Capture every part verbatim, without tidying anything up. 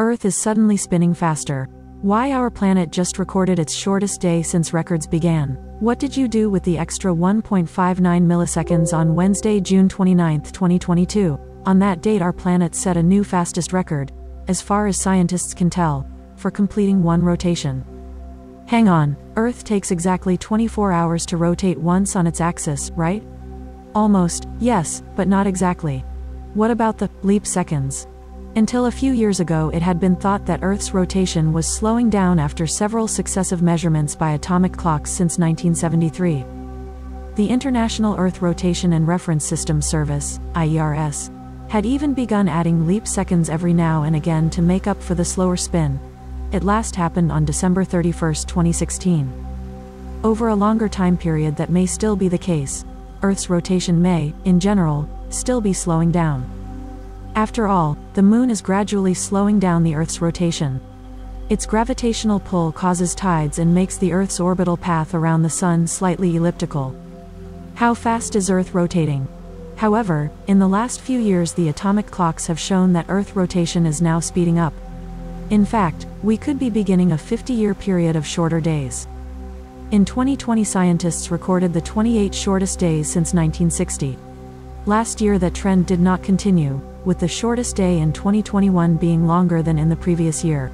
Earth is suddenly spinning faster. Why our planet just recorded its shortest day since records began. What did you do with the extra one point five nine milliseconds on Wednesday, June twenty-ninth, twenty twenty-two? On that date our planet set a new fastest record, as far as scientists can tell, for completing one rotation. Hang on, Earth takes exactly twenty-four hours to rotate once on its axis, right? Almost, yes, but not exactly. What about the leap seconds? Until a few years ago it had been thought that Earth's rotation was slowing down after several successive measurements by atomic clocks since nineteen seventy-three. The International Earth Rotation and Reference System Service, I E R S, had even begun adding leap seconds every now and again to make up for the slower spin. It last happened on December thirty-first, twenty sixteen. Over a longer time period that may still be the case, Earth's rotation may, in general, still be slowing down. After all, the Moon is gradually slowing down the Earth's rotation. Its gravitational pull causes tides and makes the Earth's orbital path around the Sun slightly elliptical. How fast is Earth rotating? However, in the last few years the atomic clocks have shown that Earth rotation is now speeding up. In fact, we could be beginning a fifty-year period of shorter days. In twenty twenty scientists recorded the twenty-eight shortest days since nineteen sixty. Last year that trend did not continue, with the shortest day in twenty twenty-one being longer than in the previous year.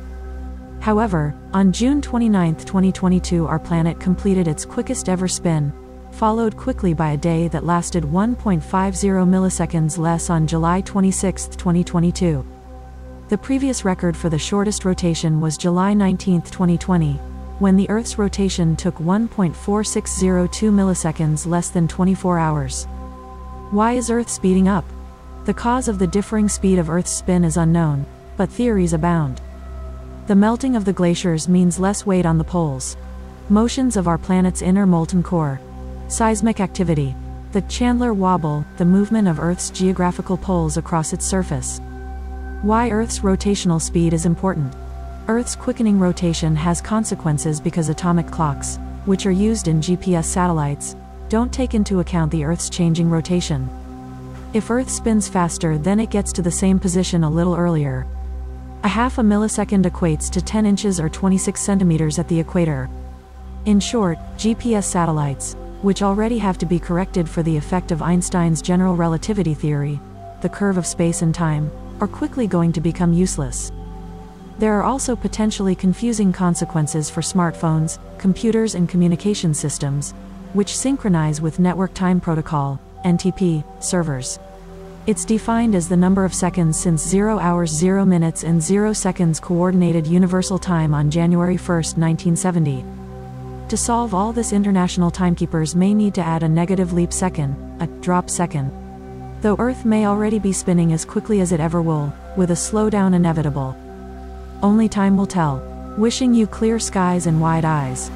However, on June twenty-ninth, twenty twenty-two our planet completed its quickest ever spin, followed quickly by a day that lasted one point five zero milliseconds less on July twenty-sixth, twenty twenty-two. The previous record for the shortest rotation was July nineteenth, twenty twenty, when the Earth's rotation took one point four six zero two milliseconds less than twenty-four hours. Why is Earth speeding up? The cause of the differing speed of Earth's spin is unknown, but theories abound. The melting of the glaciers means less weight on the poles. Motions of our planet's inner molten core. Seismic activity. The Chandler wobble, the movement of Earth's geographical poles across its surface. Why Earth's rotational speed is important. Earth's quickening rotation has consequences because atomic clocks, which are used in G P S satellites, don't take into account the Earth's changing rotation. If Earth spins faster then it gets to the same position a little earlier. A half a millisecond equates to ten inches or twenty-six centimeters at the equator. In short, G P S satellites, which already have to be corrected for the effect of Einstein's general relativity theory, the curve of space and time, are quickly going to become useless. There are also potentially confusing consequences for smartphones, computers and communication systems, which synchronize with Network Time Protocol, N T P, servers. It's defined as the number of seconds since zero hours, zero minutes and zero seconds Coordinated Universal Time on January first, nineteen seventy. To solve all this, international timekeepers may need to add a negative leap second, a drop second. Though Earth may already be spinning as quickly as it ever will, with a slowdown inevitable. Only time will tell. Wishing you clear skies and wide eyes.